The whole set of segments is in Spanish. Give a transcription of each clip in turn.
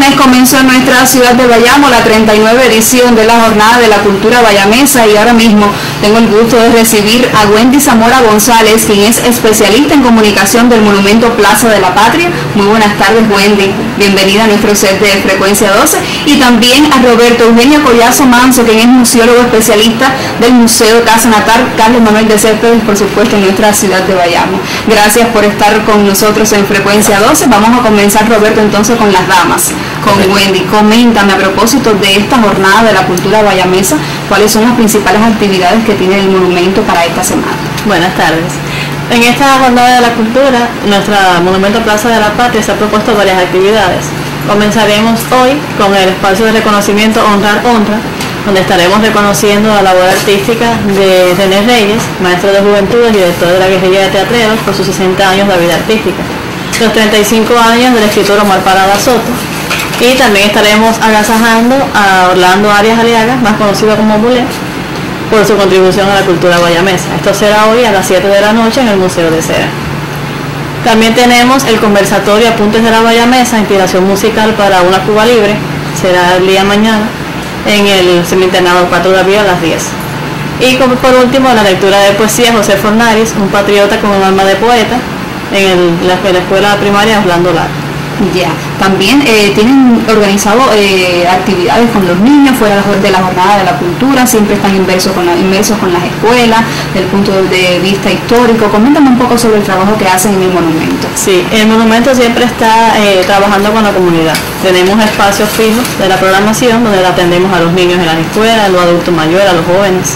lunes comenzó en nuestra ciudad de Bayamo la 39ª edición de la Jornada de la Cultura Bayamesa y ahora mismo tengo el gusto de recibir a Wendy Zamora González, quien es especialista en comunicación del monumento Plaza de la Patria. Muy buenas tardes, Wendy. Bienvenida a nuestro set de Frecuencia 12. Y también a Roberto Eugenio Collazo Manso, quien es museólogo especialista del Museo Casa Natal Carlos Manuel de Céspedes, por supuesto, en nuestra ciudad de Bayamo. Gracias por estar con nosotros en Frecuencia 12. Vamos a comenzar, Roberto, entonces con las damas, con Wendy. Coméntame a propósito de esta jornada de la cultura bayamesa, ¿cuáles son las principales actividades que tiene el monumento para esta semana? Buenas tardes. En esta jornada de la cultura, nuestro monumento Plaza de la Patria se ha propuesto varias actividades. Comenzaremos hoy con el espacio de reconocimiento Honrar Honra, donde estaremos reconociendo la labor artística de René Reyes, maestro de juventudes y director de la guerrilla de teatreros, por sus 60 años de vida artística, los 35 años del escritor Omar Parada Soto, y también estaremos agasajando a Orlando Arias Aliaga, más conocido como Bulé, por su contribución a la cultura bayamesa. Esto será hoy a las 7 de la noche en el Museo de Cera. También tenemos el conversatorio Apuntes de la Bayamesa, inspiración musical para una Cuba libre, será el día mañana en el semi-internado 4 de abril a las 10. Y por último, la lectura de poesía José Fornaris, un patriota con un alma de poeta, en la escuela primaria Orlando Largo. Ya, también tienen organizado actividades con los niños fuera de la jornada de la cultura, siempre están inmersos con las escuelas, desde el punto de vista histórico. Coméntame un poco sobre el trabajo que hacen en el monumento. Sí, el monumento siempre está trabajando con la comunidad. Tenemos espacios fijos de la programación donde atendemos a los niños en las escuelas, a los adultos mayores, a los jóvenes.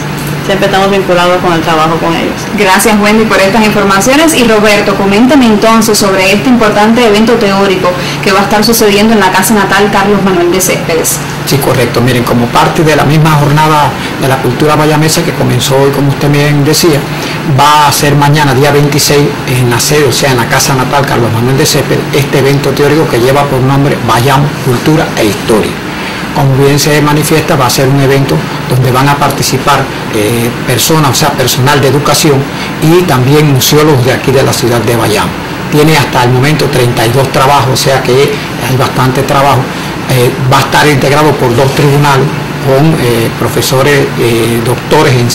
Siempre estamos vinculados con el trabajo con ellos. Gracias, Wendy, por estas informaciones. Y Roberto, coméntame entonces sobre este importante evento teórico que va a estar sucediendo en la Casa Natal Carlos Manuel de Céspedes. Sí, correcto. Miren, como parte de la misma jornada de la cultura bayamesa que comenzó hoy, como usted bien decía, va a ser mañana, día 26, en la sede, o sea, en la Casa Natal Carlos Manuel de Céspedes, este evento teórico que lleva por nombre Bayamo Cultura e Historia. Como bien se manifiesta, va a ser un evento donde van a participar personas, o sea, personal de educación y también museólogos de aquí de la ciudad de Bayamo. Tiene hasta el momento 32 trabajos, o sea que hay bastante trabajo. Va a estar integrado por 2 tribunales con profesores, doctores en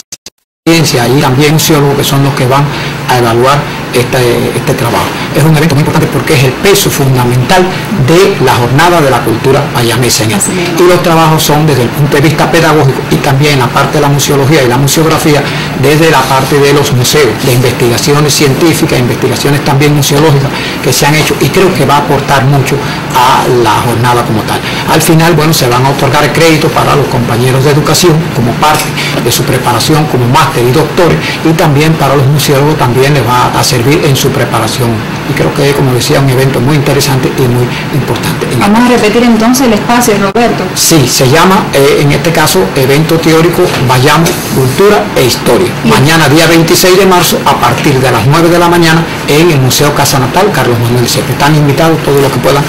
ciencia y también museólogos, que son los que van a evaluar este trabajo. Es un evento muy importante porque es el peso fundamental de la jornada de la cultura bayamesa. Y los trabajos son desde el punto de vista pedagógico y también en la parte de la museología y la museografía, desde la parte de los museos, de investigaciones científicas, investigaciones también museológicas que se han hecho, y creo que va a aportar mucho a la jornada como tal. Al final, bueno, se van a otorgar créditos para los compañeros de educación como parte de su preparación como máster y doctores, y también para los museólogos también les va a hacer en su preparación, y creo que, como decía, un evento muy interesante y muy importante. Vamos a repetir entonces el espacio, Roberto. Sí, se llama en este caso evento teórico Bayamo Cultura e Historia. Sí. Mañana, día 26 de marzo, a partir de las 9 de la mañana en el Museo Casa Natal Carlos Manuel de Céspedes. Están invitados todos los que puedan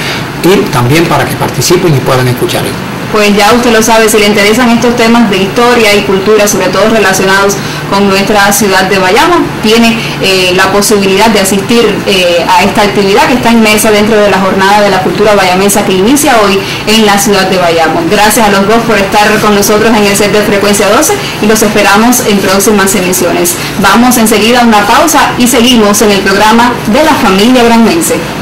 ir también para que participen y puedan escuchar esto. Pues ya usted lo sabe, si le interesan estos temas de historia y cultura, sobre todo relacionados con nuestra ciudad de Bayamo, tiene la posibilidad de asistir a esta actividad que está inmersa dentro de la jornada de la cultura bayamesa que inicia hoy en la ciudad de Bayamo. Gracias a los dos por estar con nosotros en el set de Frecuencia 12 y los esperamos en próximas emisiones. Vamos enseguida a una pausa y seguimos en el programa de la familia granmense.